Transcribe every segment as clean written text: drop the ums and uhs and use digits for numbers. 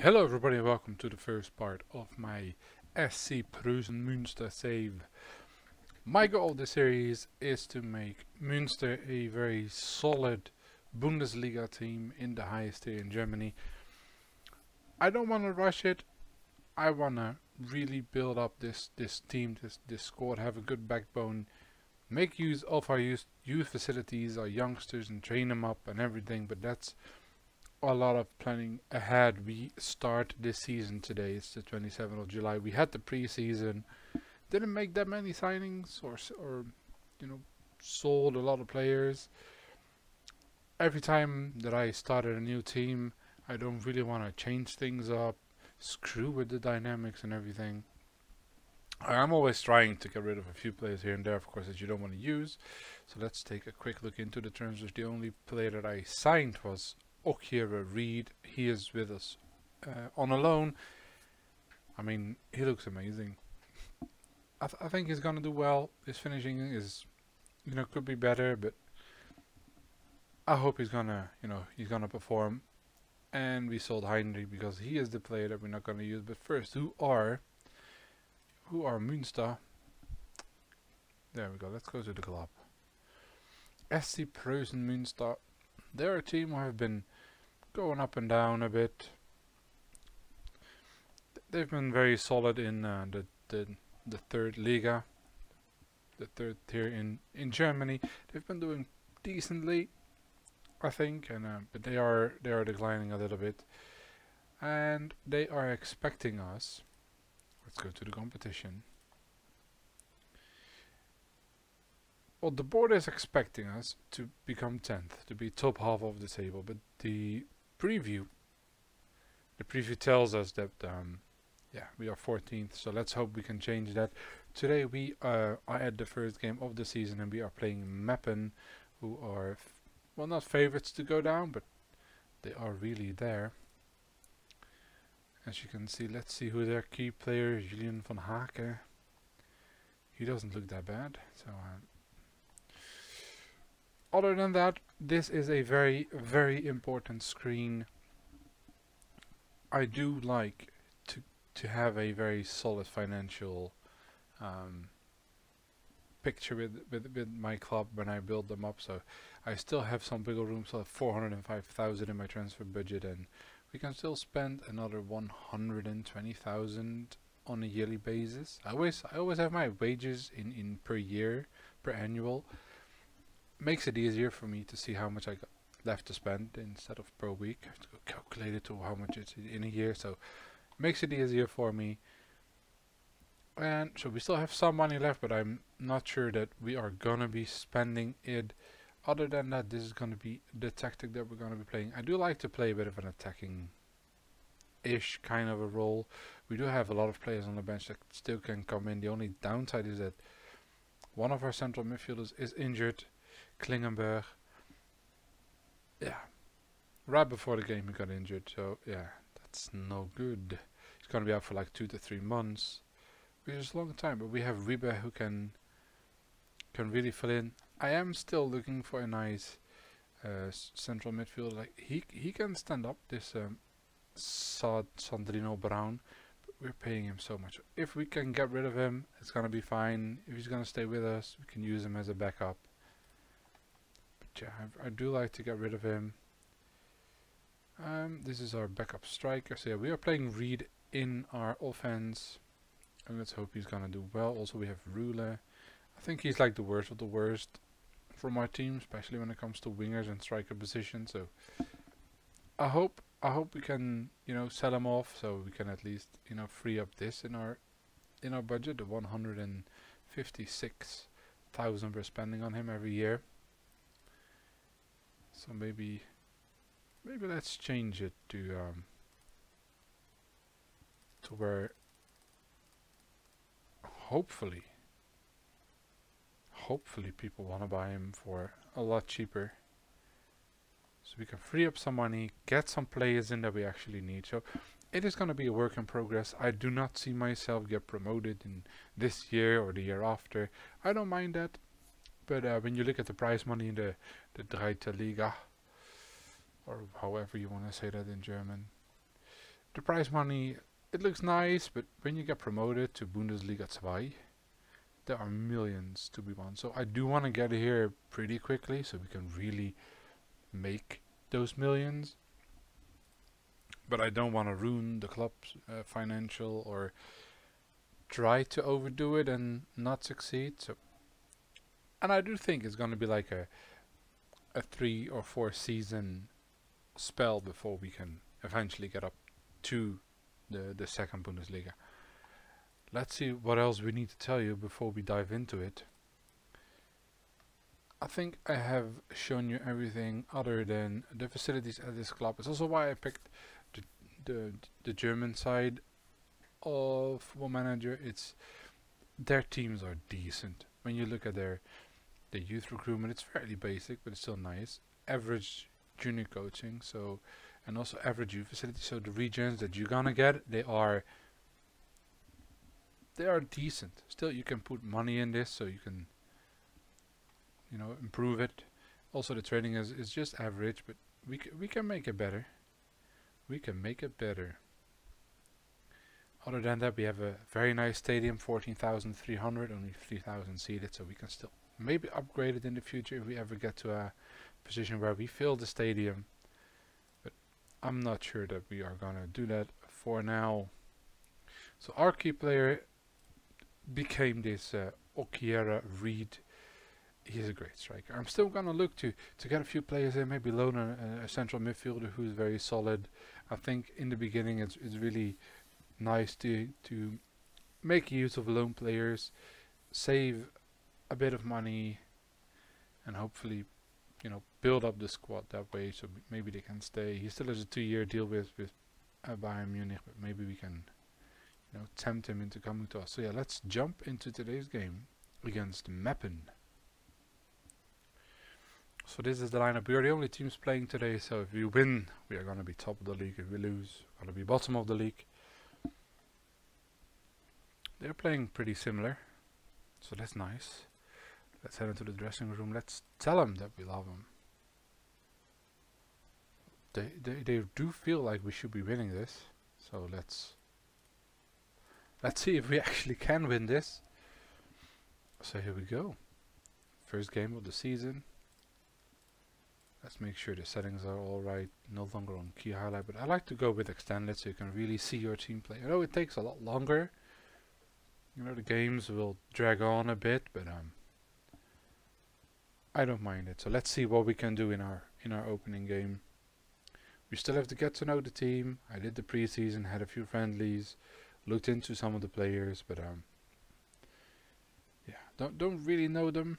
Hello everybody and welcome to the first part of my SC Preussen Münster save. My goal this series is to make Münster a very solid Bundesliga team in the highest tier in Germany. I don't want to rush it. I want to really build up this team, this squad, have a good backbone, make use of our youth facilities, our youngsters, and train them up and everything, but that's a lot of planning ahead. We start this season today. It's the 27th of July. We had the preseason. Didn't make that many signings or you know, sold a lot of players. Every time that I started a new team, I don't really want to change things up, screw with the dynamics and everything. I'm always trying to get rid of a few players here and there, of course, that you don't want to use. So let's take a quick look into the transfers. The only player that I signed was Okera Reed. He is with us on a loan. I mean, he looks amazing. I think he's gonna do well. His finishing is, you know, could be better, but I hope he's gonna, you know, he's gonna perform. And we sold Heinrich because he is the player that we're not gonna use. But first, who are Münster? There we go. Let's go to the club. SC Preußen Münster. They're a team who have been going up and down a bit. They've been very solid in the third Liga, the third tier in Germany. They've been doing decently, I think, and but they are declining a little bit, and they are expecting us. Let's go to the competition. Well, the board is expecting us to become 10th, to be top half of the table, but the preview tells us that yeah, we are 14th, so let's hope we can change that. Today we are at the first game of the season and we are playing Meppen, who are, well, not favorites to go down, but they are really there. As you can see, let's see who their key player is. Julian von Haken. He doesn't look that bad, so other than that, this is a very, very important screen. I do like to have a very solid financial picture with my club when I build them up. So I still have some wiggle room, so I have 405,000 in my transfer budget, and we can still spend another 120,000 on a yearly basis. I always have my wages in per year, per annual. Makes it easier for me to see how much I got left to spend instead of per week. I have to go calculate it to how much it's in a year, so makes it easier for me. And so we still have some money left, but I'm not sure that we are gonna be spending it. Other than that, this is gonna be the tactic that we're gonna be playing. I do like to play a bit of an attacking-ish kind of a role. We do have a lot of players on the bench that still can come in. The only downside is that one of our central midfielders is injured. Klingenberg, yeah, right before the game he got injured, so yeah, that's no good. He's gonna be out for like 2 to 3 months, which is a long time, but we have Wiebe who can really fill in. I am still looking for a nice central midfielder. Like he can stand up, this Sandrino Brown, but we're paying him so much. If we can get rid of him, it's gonna be fine. If he's gonna stay with us, we can use him as a backup. I do like to get rid of him. This is our backup striker. So yeah, we are playing Reed in our offense, and let's hope he's gonna do well. Also, we have Ruler. I think he's like the worst of the worst from our team, especially when it comes to wingers and striker position. So I hope we can, you know, sell him off so we can at least, you know, free up this in our budget, the 156,000 we're spending on him every year. So maybe let's change it to where hopefully people want to buy him for a lot cheaper, so we can free up some money, get some players in that we actually need. So it is going to be a work in progress. I do not see myself get promoted in this year or the year after. I don't mind that. But when you look at the prize money in the Dritte Liga, or however you want to say that in German, The prize money, it looks nice, but when you get promoted to Bundesliga 2, there are millions to be won. So I do want to get here pretty quickly so we can really make those millions. But I don't want to ruin the club's financial or try to overdo it and not succeed. So, and I do think it's going to be like a 3 or 4 season spell before we can eventually get up to the second Bundesliga. Let's see what else we need to tell you before we dive into it. I think I have shown you everything other than the facilities at this club. It's also why I picked the German side of Football Manager. It's their teams are decent. When you look at their youth recruitment, it's fairly basic, but it's still nice. Average junior coaching, so, and also average youth facilities. So the regions that you're gonna get, they are decent. Still, you can put money in this, so you can, you know, improve it. Also, the training is just average, but we can make it better. We can make it better. Other than that, we have a very nice stadium, 14,300, only 3,000 seated, so we can still maybe upgrade it in the future if we ever get to a position where we fill the stadium. But I'm not sure that we are gonna do that for now. So our key player became this Okera Reed. He's a great striker. I'm still gonna look to get a few players in, maybe loan a central midfielder who's very solid. I think in the beginning it's really nice to make use of loan players, save a bit of money, and hopefully, you know, build up the squad that way. So maybe they can stay. He still has a 2-year deal with Bayern Munich, but maybe we can, you know, tempt him into coming to us. So yeah, let's jump into today's game against Meppen. So this is the lineup. We are the only teams playing today, so if we win, we are going to be top of the league. If we lose, we're going to be bottom of the league. They're playing pretty similar, so that's nice. Let's head into the dressing room. Let's tell them that we love them. They do feel like we should be winning this, so let's see if we actually can win this. So here we go. First game of the season. Let's make sure the settings are all right. No longer on key highlight, but I like to go with extended so you can really see your team play. I know it takes a lot longer. You know, the games will drag on a bit, but I don't mind it. So let's see what we can do in our opening game. We still have to get to know the team. I did the preseason, had a few friendlies, looked into some of the players, but yeah, don't really know them.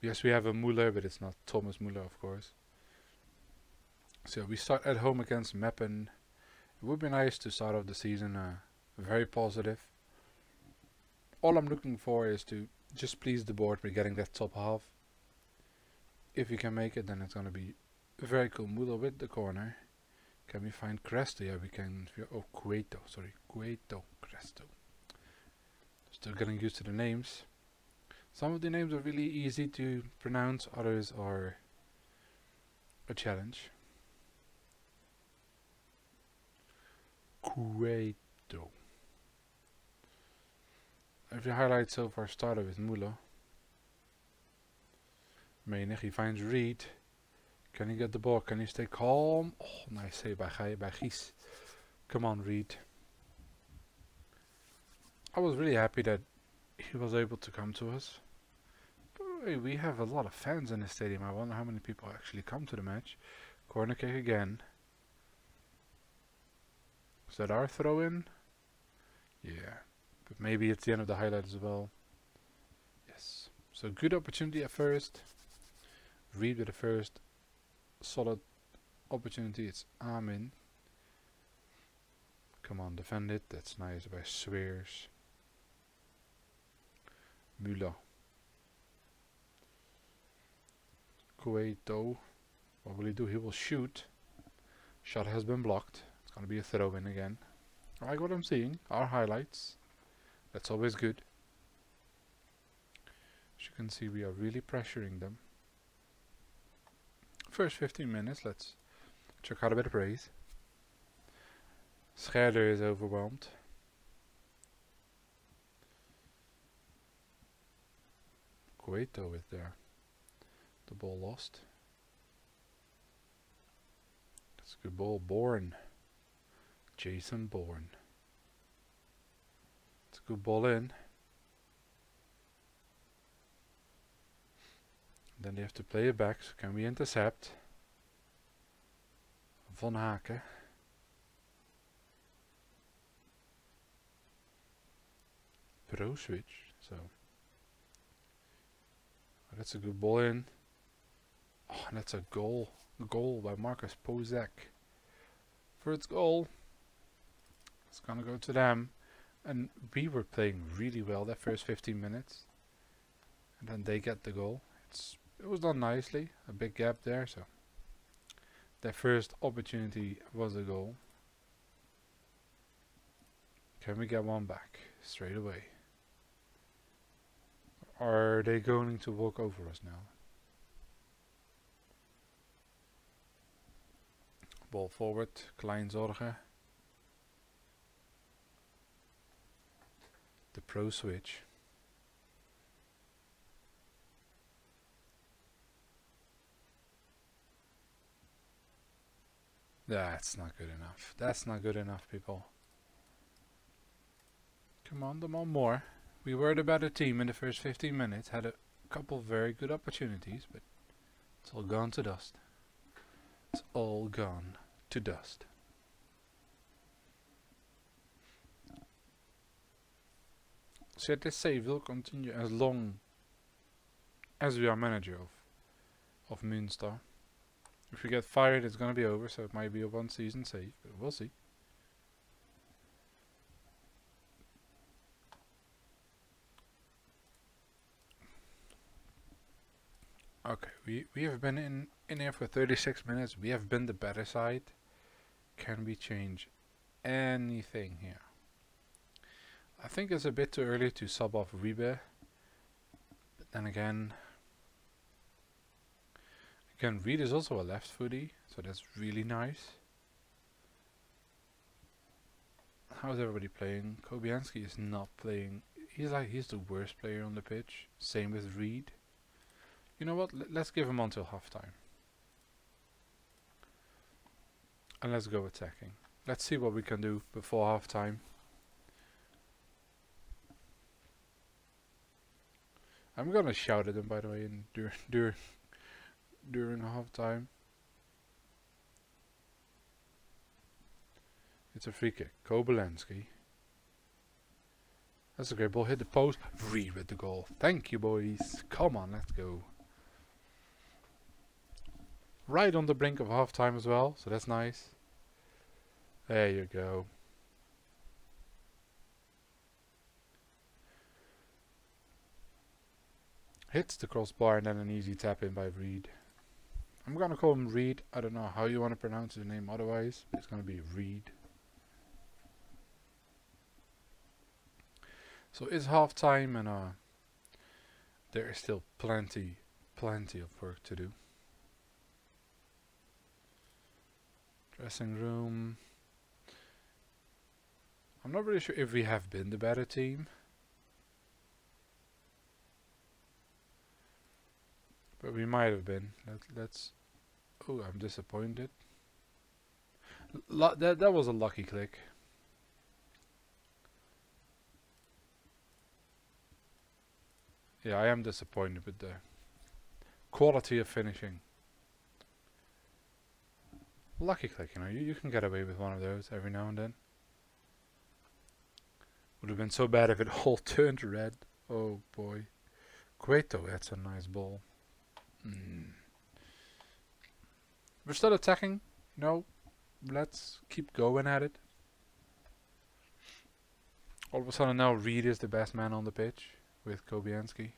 Yes, we have a Mulo, but it's not Thomas Mulo, of course. So we start at home against Meppen. It would be nice to start off the season very positive. All I'm looking for is to just please the board by getting that top half. If we can make it, then it's going to be very cool. Mulo with the corner. Can we find Cresto? Yeah, we can. Oh, Cueto. Sorry, Cueto. Cresto. Still getting used to the names. Some of the names are really easy to pronounce. Others are a challenge. Cueto. If you highlight so far, started with Mulo. Menig, he finds Reed. Can he get the ball? Can he stay calm? Oh, nice save by Gijs. Come on, Reed. I was really happy that he was able to come to us. Boy, we have a lot of fans in the stadium. I wonder how many people actually come to the match. Corner kick again. Is that our throw-in? Yeah. But maybe it's the end of the highlight as well. Yes. So good opportunity at first. Reed with the first solid opportunity. It's Amin. Come on, defend it. That's nice by Swears. Müller. Cueto. What will he do? He will shoot. Shot has been blocked. It's going to be a throw-in again. I like what I'm seeing. Our highlights. That's always good. As you can see, we are really pressuring them. First 15 minutes, let's check out a bit of praise. Schwerder is overwhelmed. Cueto is there. The ball lost. That's a good ball. Bourne. Jason Bourne. It's a good ball in. Then they have to play it back. So can we intercept? Von Haken. Pro switch. So that's a good ball in. Oh, and that's a goal. Goal by Marcus Pozek. First goal. It's gonna go to them. And we were playing really well that first 15 minutes. And then they get the goal. It was done nicely. A big gap there. So their first opportunity was a goal. Can we get one back straight away? Are they going to walk over us now? Ball forward. Kleinzorgen. The pro switch. That's not good enough. That's not good enough, people. Come on more. We were the better team in the first 15 minutes. Had a couple very good opportunities, but it's all gone to dust. It's all gone to dust. ZSC will continue as long as we are manager of Münster. If we get fired, it's going to be over, so it might be a one-season save, but we'll see. Okay, we have been in here for 36 minutes. We have been the better side. Can we change anything here? I think it's a bit too early to sub off Wiebe, but then again Reed is also a left footy, so that's really nice. How's everybody playing? Kobylanski is not playing. He's the worst player on the pitch. Same with Reed. You know what? Let's give him until halftime, and let's go attacking. Let's see what we can do before halftime. I'm gonna shout at them, by the way, in during half time. It's a free kick. Kobylanski. That's a great ball. Hit the post. Reed with the goal. Thank you, boys. Come on, let's go. Right on the brink of half time as well, so that's nice. There you go. Hits the crossbar and then an easy tap in by Reed. I'm gonna call him Reed. I don't know how you want to pronounce his name otherwise. It's gonna be Reed. So it's half time and there is still plenty of work to do. Dressing room. I'm not really sure if we have been the better team. But we might have been. Let's. Oh, I'm disappointed. That was a lucky click. Yeah, I am disappointed with the quality of finishing. Lucky click, you know. You can get away with one of those every now and then. Would have been so bad if it all turned red. Oh boy. Cueto, that's a nice ball. We're still attacking. No, let's keep going at it. All of a sudden now Reed is the best man on the pitch with Kobylanski.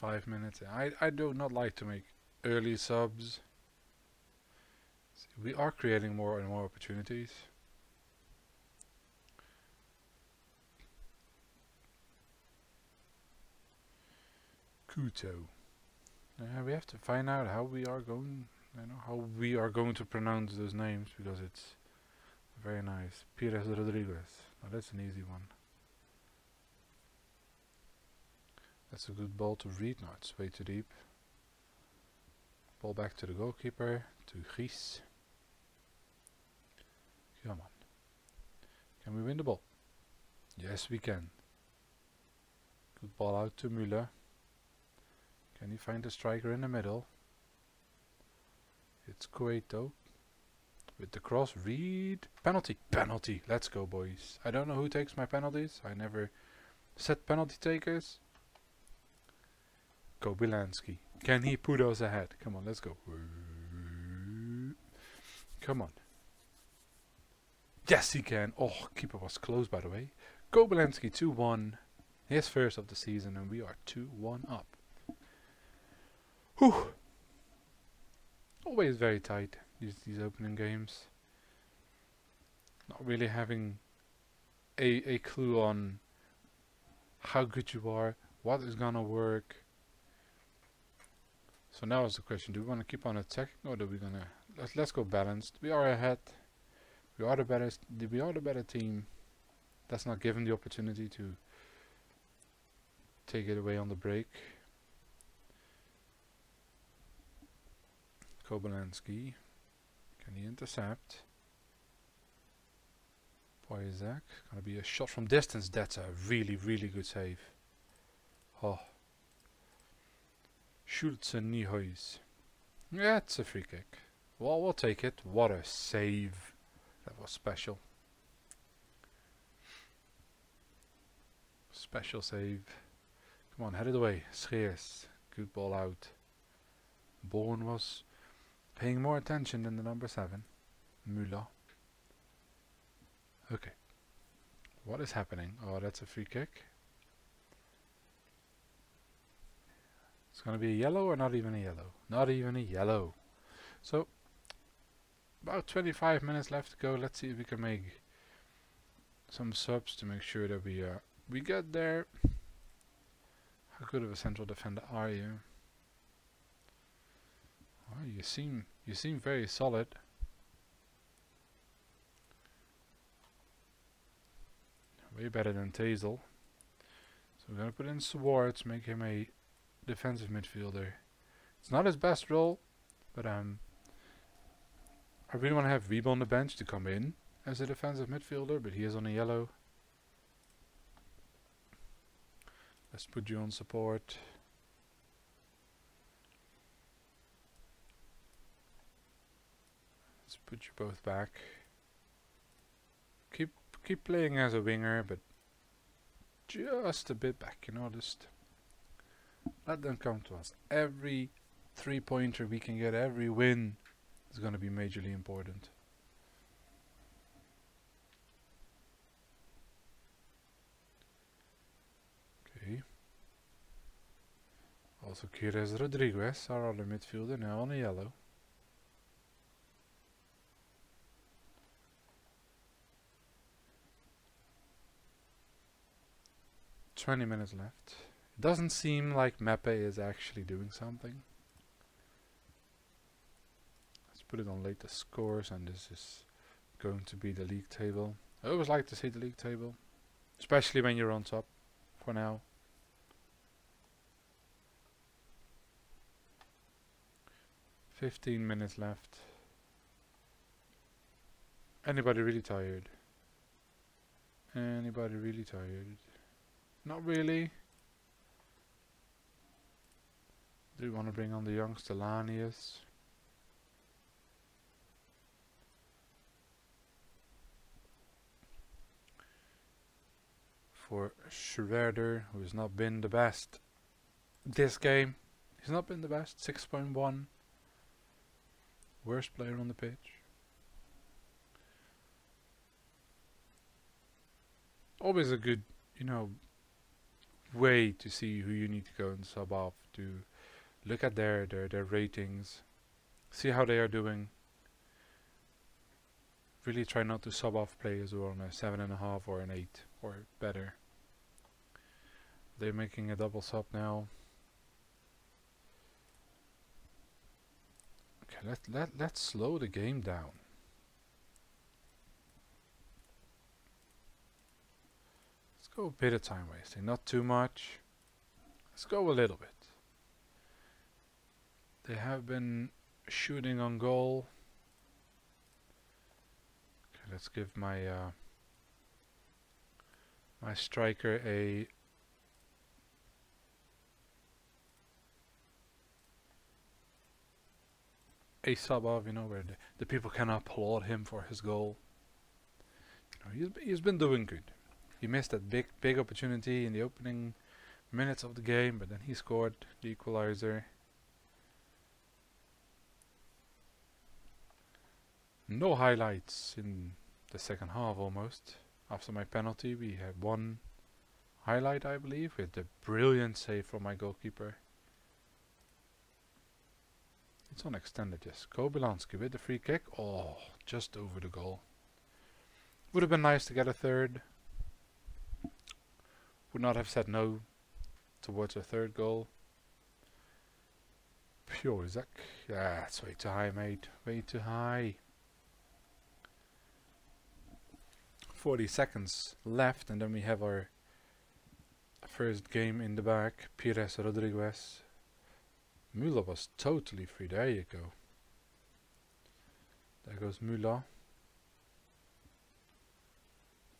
I do not like to make early subs. See, we are creating more and more opportunities. Cueto. We have to find out how we are going. I know how we are going to pronounce those names because it's very nice. Pires Rodriguez. Now that's an easy one. That's a good ball to Reed. No, it's way too deep. Ball back to the goalkeeper, to Gijs. Come on. Can we win the ball? Yes, we can. Good ball out to Mulo. Can he find the striker in the middle? It's Cueto. With the cross, Reed. Penalty! Penalty! Let's go, boys. I don't know who takes my penalties. I never set penalty takers. Kobylanski. Can he put us ahead? Come on, let's go. Come on. Yes, he can. Oh, keeper was close, by the way. Kobylanski 2-1. His first of the season, and we are 2-1 up. Whew. Always very tight, these opening games. Not really having a clue on how good you are, what is gonna work. So now is the question, do we want to keep on attacking or do we gonna... Let's go balanced. We are ahead. We are the best. We are the better team. Let's not give him the opportunity to take it away on the break. Kobylanski. Can he intercept? Pozek. Gonna be a shot from distance. That's a really, really good save. Oh. Schultzen-Nihois. Yeah, it's a free kick. Well, we'll take it. What a save. That was special. Special save. Come on, head it away. Scheers. Good ball out. Born was paying more attention than the number 7. Mulo. Okay. What is happening? Oh, that's a free kick. It's going to be a yellow or not even a yellow? Not even a yellow. So, about 25 minutes left to go. Let's see if we can make some subs to make sure that we get there. How good of a central defender are you? Well, you seem very solid. Way better than Tazel. So we're going to put in Swartz, make him a defensive midfielder. It's not his best role, but I really want to have Wiebe on the bench to come in as a defensive midfielder, but he is on a yellow. Let's put you on support. Let's put you both back. Keep playing as a winger, but just a bit back, you know, just let them come to us. Every 3-pointer we can get, every win is going to be majorly important. Okay. Also Kirez Rodriguez, our other midfielder, now on the yellow. Twenty minutes left. Doesn't seem like Meppen is actually doing something. Let's put it on latest scores, and this is going to be the league table. I always like to see the league table, especially when you're on top. For now, fifteen minutes left. Anybody really tired? Anybody really tired? Not really. Do we want to bring on the young Stellanius? For Schwerder, who has not been the best this game. He's not been the best. 6.1. Worst player on the pitch. Always a good, you know, way to see who you need to go and sub off to. Look at their ratings, see how they are doing. Really try not to sub off players who are on a 7.5 or an 8 or better. They're making a double sub now. Let's slow the game down. Let's go a bit of time wasting, not too much. Let's go a little bit. They have been shooting on goal. Okay, let's give my my striker a sub off, you know, where the people can applaud him for his goal. You know, he's been doing good. He missed that big opportunity in the opening minutes of the game, but then he scored the equalizer. No highlights in the second half almost. After my penalty we had one highlight, I believe, with the brilliant save from my goalkeeper. It's on extended, yes. Kobylanski with the free kick. Oh, just over the goal. Would have been nice to get a third. Would not have said no towards a third goal. Pure Zach. Yeah, it's way too high, mate. Way too high. 40 seconds left and then we have our first game in the back. Pires Rodriguez. Mulo was totally free. There you go. There goes Mulo.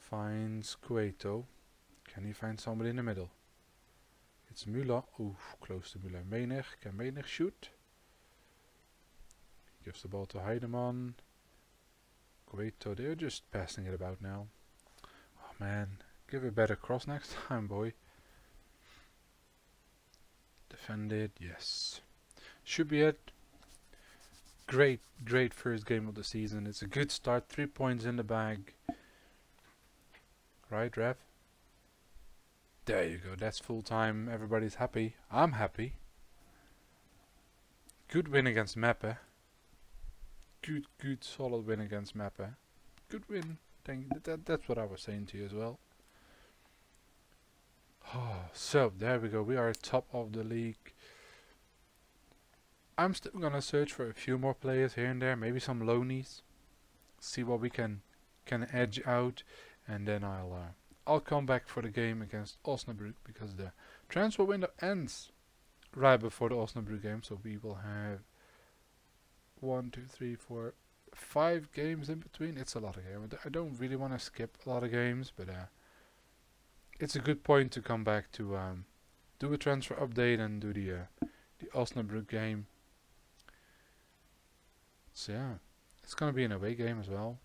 Finds Cueto. Can he find somebody in the middle? It's Mulo. Oof, close to Mulo. Menig. Can Menig shoot? He gives the ball to Heidemann. Cueto. They're just passing it about now. Oh man. Give a better cross next time, boy. Defended. Yes. Should be it. Great first game of the season. It's a good start. 3 points in the bag. Right, Rev? There you go. That's full time. Everybody's happy. I'm happy. Good win against Meppen. Good solid win against Meppen. Good win. That's what I was saying to you as well. Oh, so there we go. We are top of the league. I'm still gonna search for a few more players here and there, maybe some loanies, see what we can edge out, and then I'll come back for the game against Osnabrück because the transfer window ends right before the Osnabrück game, so we will have 5 games in between. It's a lot of games. I don't really want to skip a lot of games, but it's a good point to come back to do a transfer update and do the Osnabrück game. So yeah, it's gonna be an away game as well.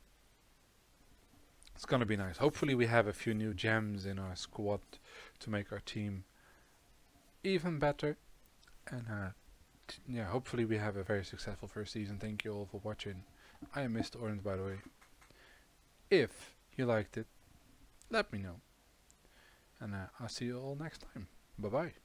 It's gonna be nice. Hopefully we have a few new gems in our squad to make our team even better. And yeah, hopefully we have a very successful first season. Thank you all for watching. I am Mr. Orange, by the way. If you liked it, let me know. And I'll see you all next time. Bye-bye.